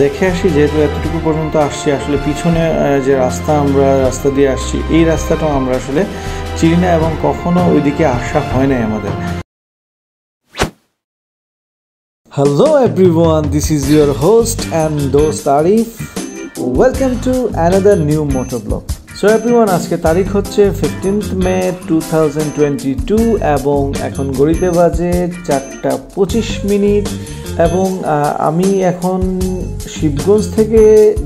দেখে আসি, যেহেতু এতটুকু পর্যন্ত আসছি, আসলে পিছনে যে রাস্তা আমরা রাস্তা দিয়ে আসছি এই রাস্তাটাও আমরা আসলে চিনি না এবং কখনো ওইদিকে আসা হয় নাই আমাদের। Hello everyone, this is your host and দোস্ত Tarif. Welcome to another new motor blog. So everyone, আজকে তারিখ হচ্ছে 15 মে 2022 এবং এখন ঘড়িতে বাজে 4:25 এবং আমি এখন শিবগঞ্জ থেকে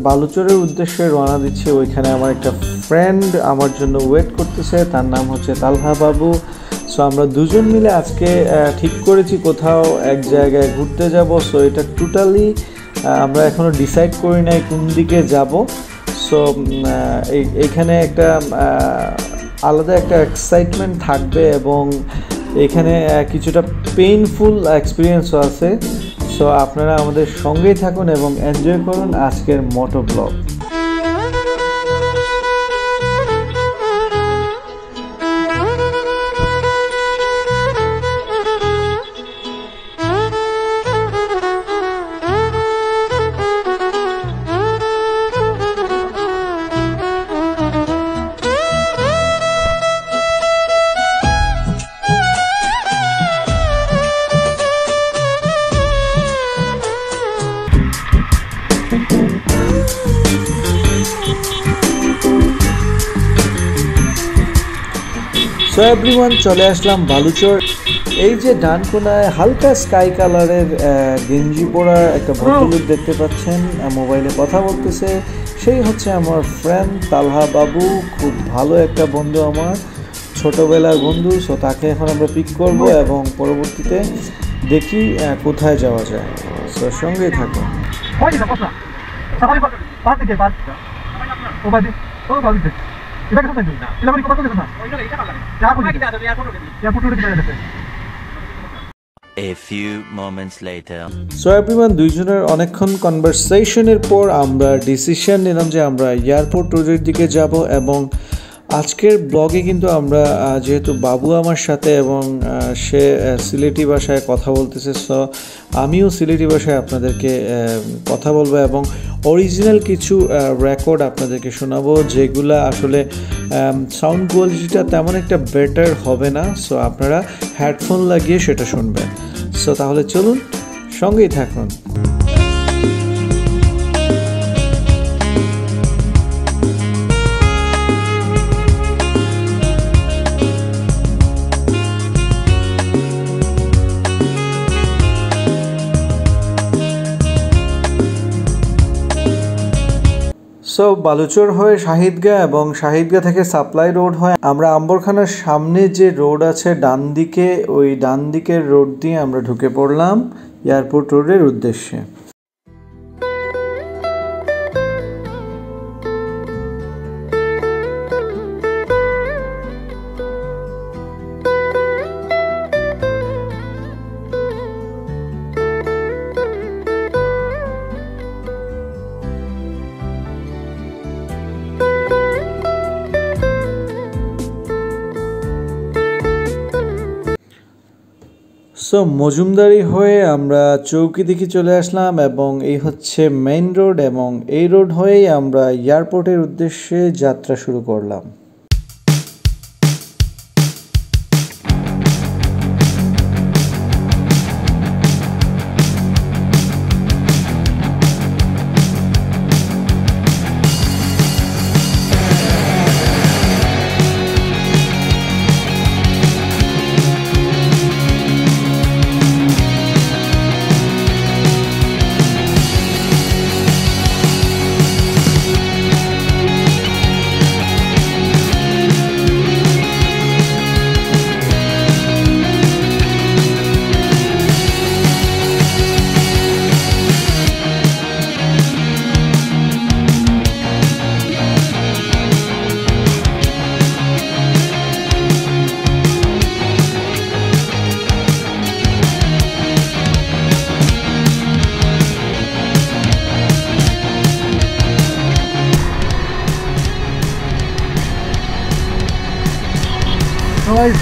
বালুচরের উদ্দেশ্যে রওনা দিচ্ছি। ওইখানে আমার একটা ফ্রেন্ড আমার জন্য ওয়েট করতেছে, তার নাম হচ্ছে তালহা বাবু। সো আমরা দুজন মিলে আজকে ঠিক করেছি কোথাও এক জায়গায় ঘুরতে যাব। সো এটা টোটালি আমরা এখনও ডিসাইড করি নাই কোন দিকে যাব। সো এইখানে একটা আলাদা একটা এক্সাইটমেন্ট থাকবে এবং এখানে কিছুটা পেইনফুল এক্সপিরিয়েন্সও আছে। সো আপনারা আমাদের সঙ্গেই থাকুন এবং এনজয় করুন আজকের মোটর ব্লগ। সো এভরিওয়ান, চলে আসলাম বালুচর। এই যে ডানকোনায় হালকা স্কাই কালারের গেঞ্জি পরা একটা ভদ্রলোক দেখতে পাচ্ছেন, মোবাইলে কথা বলতেছে, সেই হচ্ছে আমার ফ্রেন্ড তালহা বাবু। খুব ভালো একটা বন্ধু, আমার ছোটোবেলার বন্ধু। সো তাকে এখন আমরা পিক করব এবং পরবর্তীতে দেখি কোথায় যাওয়া যায়। সো সঙ্গেই থাকুন। এটা কত দিন না এটা কত দিন না ওইটা এটা কাল লাগে যা কই কি দাদা এয়ারপোর্ট থেকে এয়ারপোর্ট থেকে চলে গেছে। A few moments later. So everyone, দুইজনের অনেকক্ষণ কনভারসেশনের পর আমরা ডিসিশন নিলাম যে আমরা এয়ারপোর্ট রোডের দিকে যাব এবং আজকের ব্লগে কিন্তু আমরা যেহেতু বাবু আমার সাথে এবং সে সিলেটি ভাষায় কথা বলতেছে, সো আমিও সিলেটি ভাষায় আপনাদেরকে কথা বলবো এবং অরিজিনাল কিছু রেকর্ড আপনাদেরকে শোনাবো, যেগুলো আসলে সাউন্ড কোয়ালিটিটা তেমন একটা বেটার হবে না। সো আপনারা হেডফোন লাগিয়ে সেটা শুনবেন। সো তাহলে চলুন, সঙ্গেই থাকুন। সো বালুচর হয়ে শাহিদগা এবং শাহিদগা থেকে সাপ্লাই রোড হয় আমরা আম্বরখানার সামনে যে রোড আছে ডান দিকে, ওই ডান দিকের রোড দিয়ে আমরা ঢুকে পড়লাম এয়ারপোর্ট রোডের উদ্দেশ্যে। সো মজুমদারি হয়ে আমরা চৌকি দিকে চলে আসলাম এবং এই হচ্ছে মেইন রোড এবং এই রোড হয়েই আমরা এয়ারপোর্টের উদ্দেশ্যে যাত্রা শুরু করলাম।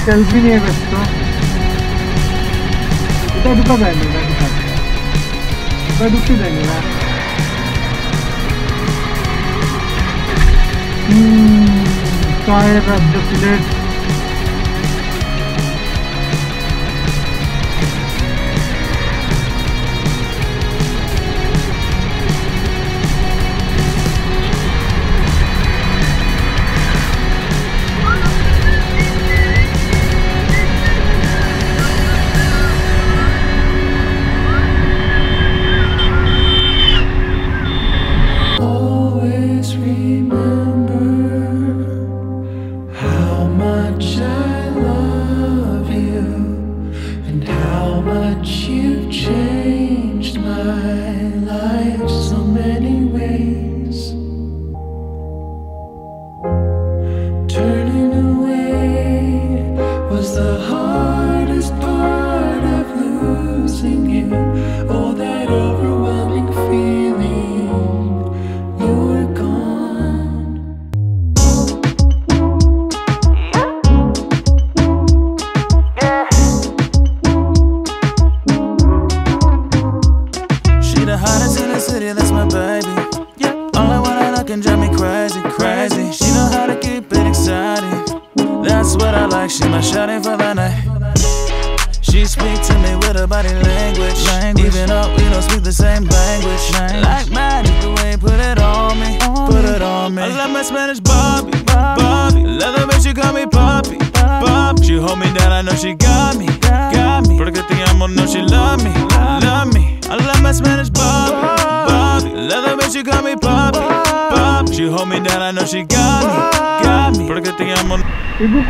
সেলফি নিয়ে ব্যস্ত, এটা ঢুকা যায়নি, ঢুকতে যায়নি। Sorry, I was just late.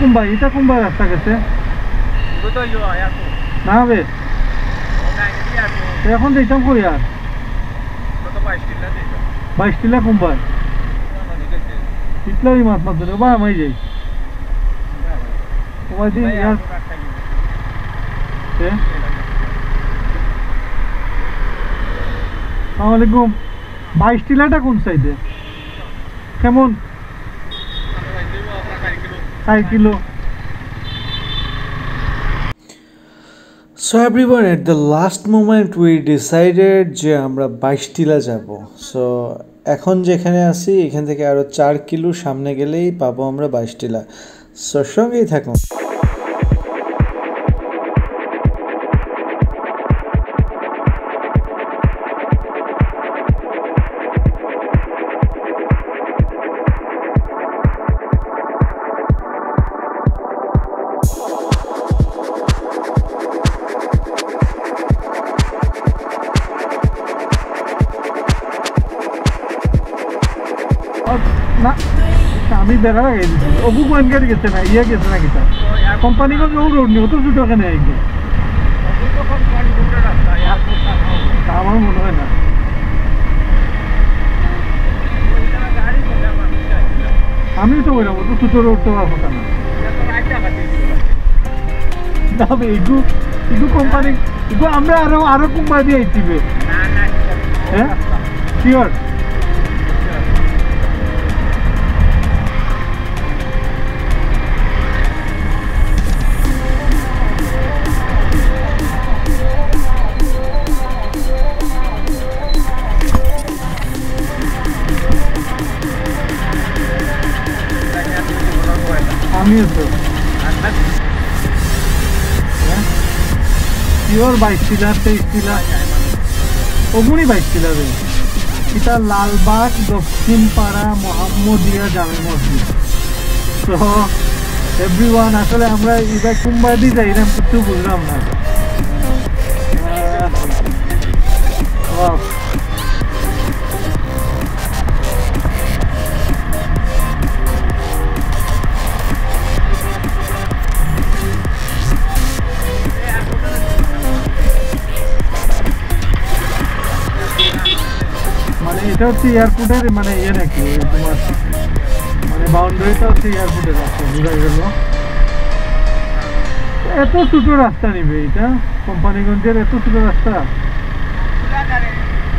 Kumba, kumba rasta kaise? Buto yo aaya ko. Na be. Na idea ko. Te khon de cham ko yaar. To 22 la de. 22 la kumba. Kitla hi mat mat de ba mai jai. Kumba ji yaar. Te. Assalamualaikum. 22 la ta kon side de. Kemon? 5 kilo. So everyone, at the last moment we decided je amra 22 tila jabo. So ekhon jekhane achi ekhan theke aro 4 kilo samne gelei pabo amra 22 tila. So shongei thakun. बेरा है ओबू को इनके कितने में ये कितना कितना company का जो रोड नहीं हो तो छूटो के नहीं आएंगे ओबू को कौन कंट्रोल करता है यार काम मन है ना हम ही तो बोल रहा हूं तो छूटो रोड तो आप होता ना ना बे इगु इगु कंपनी इगु हमरे आरो कंपनी आई थी बे ना ना है sure Your bike stila, te stila. Oguni bike stila be. Ita Lalbagh, Dakshin Para, Mohammodia Jame Masjid. So everyone, actually, amra iba Mumbai di jai na kichu bujhlam na. Wow. It's the airport, I mean, boundary to the airport. It's a super rasta, company gun there, it's a super rasta.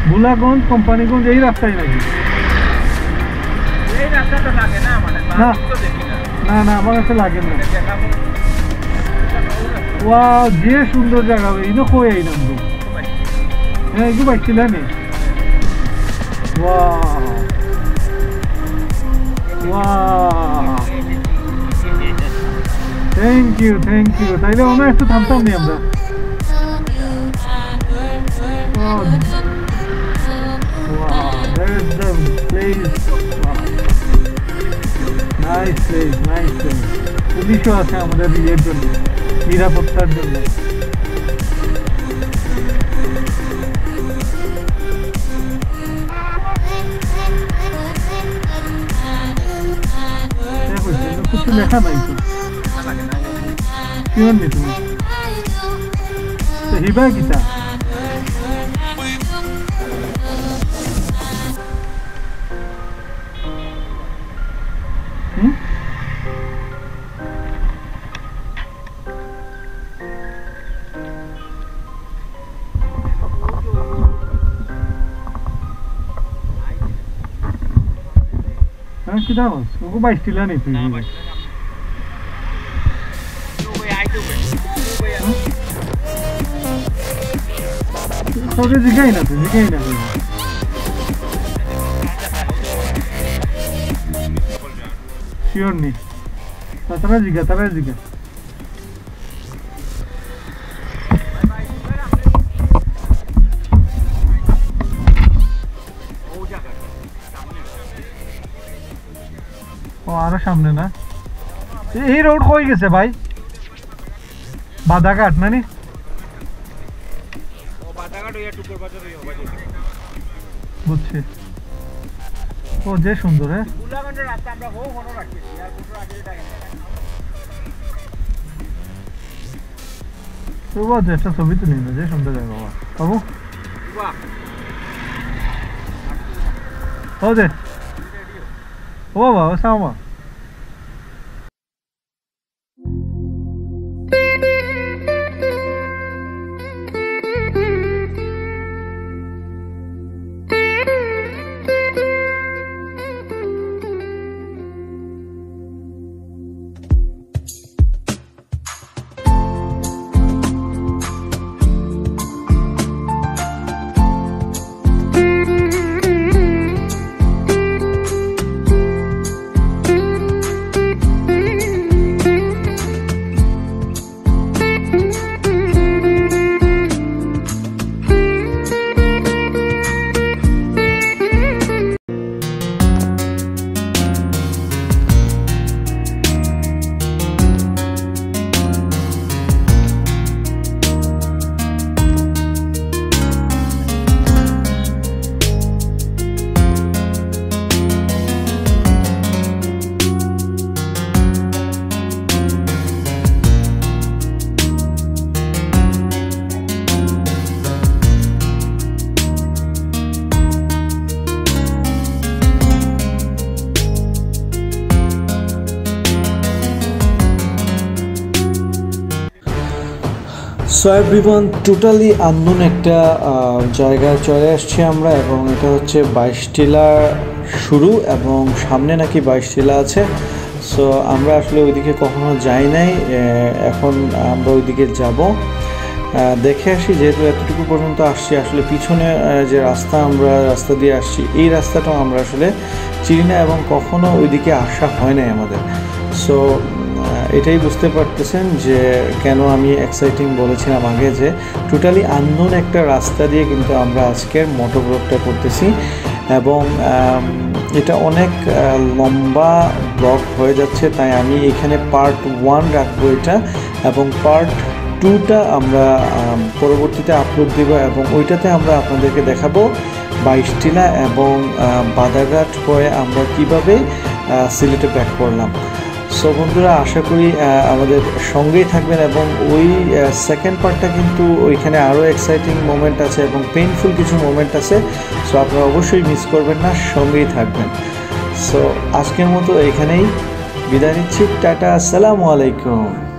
Bulagon company gun, they rasta. Wow, dear Sundo Jagawa, you know who I am. You might kill any. Wow! Wow! you, thank you. তাইলে আমরা একটু থামতাম নি আমরা। Wow, there's the place. Wow. Nice place, nice place. পুলিশও আছে আমাদের বিয়ের জন্য, নিরাপত্তার জন্য। কিছু লেখা নাই তো, কিমান নি তুমি Hiba Gita. That was go by still any thing no way I do it so this is again sure me tara jiga আরো সামনে না এই রোড কই গেছে ভাই বাদাঘাট না নি ও বাদাঘাট ওই টুকর বাজার ওই হবে বুঝছে ও যে সুন্দর হ্যাঁ গুলাগঞ্জের রাস্তা আমরা বহু ঘন রাখতেছি আর পুরো আগে দেখেন তো বাদ এটা ছবি তুলি না যে সুন্দর জায়গা বাবা বাবু বাহ ওদে ও বাবা ও সামা সো এভরিওয়ান টোটালি আননোন একটা জায়গায় চলে আসছি আমরা এবং এটা হচ্ছে বাইশ টিলা শুরু এবং সামনে নাকি বাইশ টিলা আছে সো আমরা আসলে ওইদিকে কখনো যাই নাই এখন আমরা ওইদিকে যাব দেখে আসি যেহেতু এতটুকু পর্যন্ত আসছি আসলে পিছনে যে রাস্তা আমরা রাস্তা দিয়ে আসছি এই রাস্তাটাও আমরা আসলে চিনি না এবং কখনো ওইদিকে আসা হয় নাই আমাদের সো এটাই বুঝতে পারতেছেন যে কেন আমি এক্সাইটিং বলেছিলাম আগে যে টোটালি আননোন একটা রাস্তা দিয়ে কিন্তু আমরা আজকের মোটোব্লগটা করতেছি এবং এটা অনেক লম্বা ব্লগ হয়ে যাচ্ছে তাই আমি এখানে পার্ট ওয়ান রাখবো এটা এবং পার্ট টুটা আমরা পরবর্তীতে আপলোড দিব এবং ওইটাতে আমরা আপনাদেরকে দেখাবো বাইশ টিলা এবং বাদাঘাট হয়ে আমরা কীভাবে সিলেটে ব্যাক করলাম সো বন্ধুরা আশা করি আমাদের সঙ্গেই থাকবেন এবং ওই সেকেন্ড পার্টটা কিন্তু ওইখানে আরও এক্সাইটিং মোমেন্ট আছে এবং পেইনফুল কিছু মোমেন্ট আছে সো আপনারা অবশ্যই মিস করবেন না সঙ্গেই থাকবেন সো আজকের মতো এখানেই বিদায় নিচ্ছি টাটা আসসালামু আলাইকুম